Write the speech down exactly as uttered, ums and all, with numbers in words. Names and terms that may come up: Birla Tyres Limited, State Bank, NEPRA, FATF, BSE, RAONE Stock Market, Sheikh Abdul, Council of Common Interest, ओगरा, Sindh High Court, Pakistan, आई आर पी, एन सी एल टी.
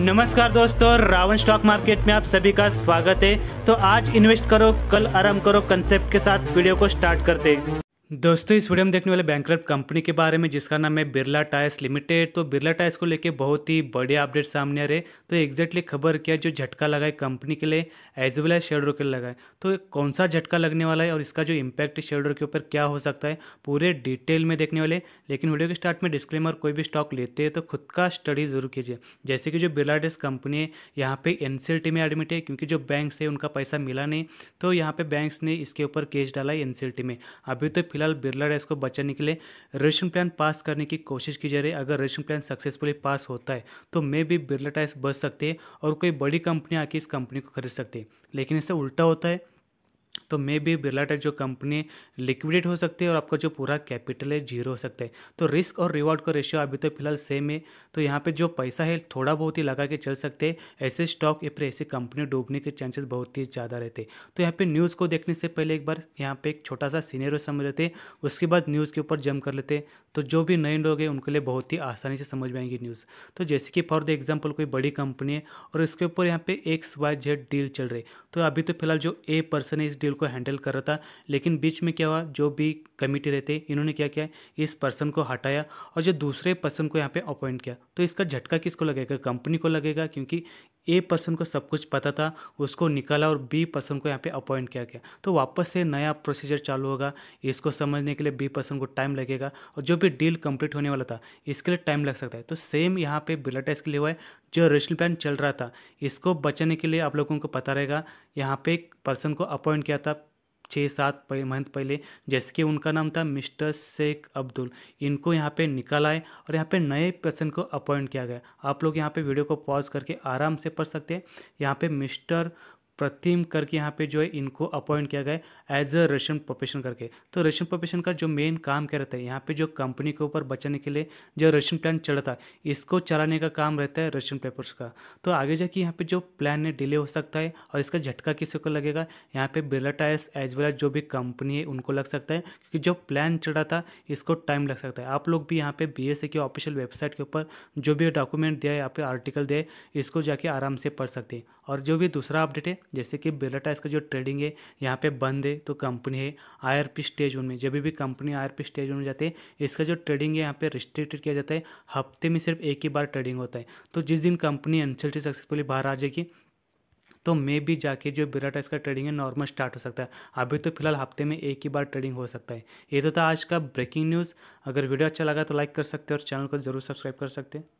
नमस्कार दोस्तों, Ravan stock market में आप सभी का स्वागत है। तो आज इन्वेस्ट करो कल आराम करो कंसेप्ट के साथ वीडियो को स्टार्ट करते हैं। दोस्तों इस वीडियो में देखने वाले बैंकरप्ट कंपनी के बारे में जिसका नाम है बिरला टायर्स लिमिटेड। तो बिरला टायर्स को लेके बहुत ही बड़े अपडेट सामने आ रहे। तो एग्जैक्टली खबर क्या जो झटका लगा है कंपनी के लिए एज वेल एज शेयरों के लिए लगा है, तो कौन सा झटका लगने वाला है और इसका जो इम्पैक्ट शेयरों के ऊपर क्या हो सकता है पूरे डिटेल में देखने वाले। लेकिन वीडियो के स्टार्ट में डिस्क्लेमर, कोई भी स्टॉक लेते हैं तो खुद का स्टडी जरूर कीजिए। जैसे कि जो बिरला टायर्स कंपनी है यहाँ पे एन सी एल टी में एडमिट है, क्योंकि जो बैंक्स है उनका पैसा मिला नहीं, तो यहाँ पे बैंक्स ने इसके ऊपर केस डाला है एन सी एल टी में। अभी तो फिलहाल बिरला टायर्स को बचाने के लिए रजिस्ट्रेशन प्लान पास करने की कोशिश की जा रही है। अगर रजिस्ट्रेशन प्लान सक्सेसफुली पास होता है तो मे भी बिरला टायर्स बच सकते हैं और कोई बड़ी कंपनी आके इस कंपनी को खरीद सकती है। लेकिन इससे उल्टा होता है तो मे भी बिरला टायर्स जो कंपनी लिक्विडेट हो सकती है और आपका जो पूरा कैपिटल है जीरो हो सकता है। तो रिस्क और रिवॉर्ड का रेशियो अभी तो फिलहाल सेम है। तो यहाँ पे जो पैसा है थोड़ा बहुत ही लगा के चल सकते हैं। ऐसे स्टॉक या फिर ऐसी कंपनी डूबने के चांसेस बहुत ही ज़्यादा रहते। तो यहाँ पे न्यूज़ को देखने से पहले एक बार यहाँ पे एक छोटा सा सिनेरियो समझ लेते, उसके बाद न्यूज़ के ऊपर जंप कर लेते, तो जो भी नए लोग हैं उनके लिए बहुत ही आसानी से समझ में आएंगी न्यूज़। तो जैसे कि फॉर द एग्जाम्पल कोई बड़ी कंपनी है और इसके ऊपर यहाँ पे एक्स वाई जेड डील चल रही, तो अभी तो फिलहाल जो ए पर्सन है इस डील को हैंडल कर रहा था। लेकिन बीच में क्या हुआ, जो भी कमिटी रहते इन्होंने क्या किया, इस पर्सन को हटाया और जो दूसरे पर्सन को यहाँ पे अपॉइंट किया। तो इसका झटका किसको लगेगा, कंपनी को लगेगा, क्योंकि ए पर्सन को सब कुछ पता था, उसको निकाला और बी पर्सन को यहाँ पे अपॉइंट किया गया। तो वापस से नया प्रोसीजर चालू होगा। इसको समझने के लिए बी पर्सन को टाइम लगेगा और जो भी डील कंप्लीट होने वाला था इसके लिए टाइम लग सकता है। तो सेम यहाँ पे बिरला टायर्स के लिए हुआ है। जो रजिस्ट्रेशन प्लान चल रहा था इसको बचाने के लिए आप लोगों को पता रहेगा, यहाँ पे एक पर्सन को अपॉइंट किया था छः सात मंथ पहले, जैसे कि उनका नाम था मिस्टर शेख अब्दुल। इनको यहाँ पे निकाला है और यहाँ पे नए पर्सन को अपॉइंट किया गया। आप लोग यहाँ पे वीडियो को पॉज करके आराम से पढ़ सकते हैं। यहाँ पे मिस्टर प्रतिम करके यहाँ पे जो है इनको अपॉइंट किया गया एज अ रशियन प्रोफेशन करके। तो रशियन प्रोफेशन का जो मेन काम क्या रहता है, यहाँ पे जो कंपनी के ऊपर बचाने के लिए जो रशियन प्लान चढ़ता है इसको चलाने का काम रहता है रशियन पेपर्स का। तो आगे जाके यहाँ पे जो प्लान है डिले हो सकता है और इसका झटका किसी को लगेगा, यहाँ पे Birla tyres as well as जो भी कंपनी है उनको लग सकता है, क्योंकि जो प्लान चढ़ा था इसको टाइम लग सकता है। आप लोग भी यहाँ पे बी एस ई की ऑफिशियल वेबसाइट के ऊपर जो भी डॉक्यूमेंट दिया है, यहाँ पे आर्टिकल दिया है, इसको जाके आराम से पढ़ सकते हैं। और जो भी दूसरा अपडेट है, जैसे कि बिरला टायर्स का जो ट्रेडिंग है यहाँ पे बंद है। तो कंपनी है आई आर पी stage one में, जब भी company आई आर पी stage one में जाते हैं इसका जो ट्रेडिंग है यहाँ पे रिस्ट्रिक्टेड किया जाता है। हफ्ते में सिर्फ एक ही बार ट्रेडिंग होता है। तो जिस दिन company एन सी एल टी successfully बाहर आ जाएगी तो मे भी जाके जो बिरला टायर्स का ट्रेडिंग है नॉर्मल स्टार्ट हो सकता है। अभी तो फिलहाल हफ्ते में एक ही बार ट्रेडिंग हो सकता है। ये तो था आज का ब्रेकिंग न्यूज़। अगर वीडियो अच्छा लगा तो लाइक कर सकते हैं और चैनल को जरूर सब्सक्राइब कर सकते हैं।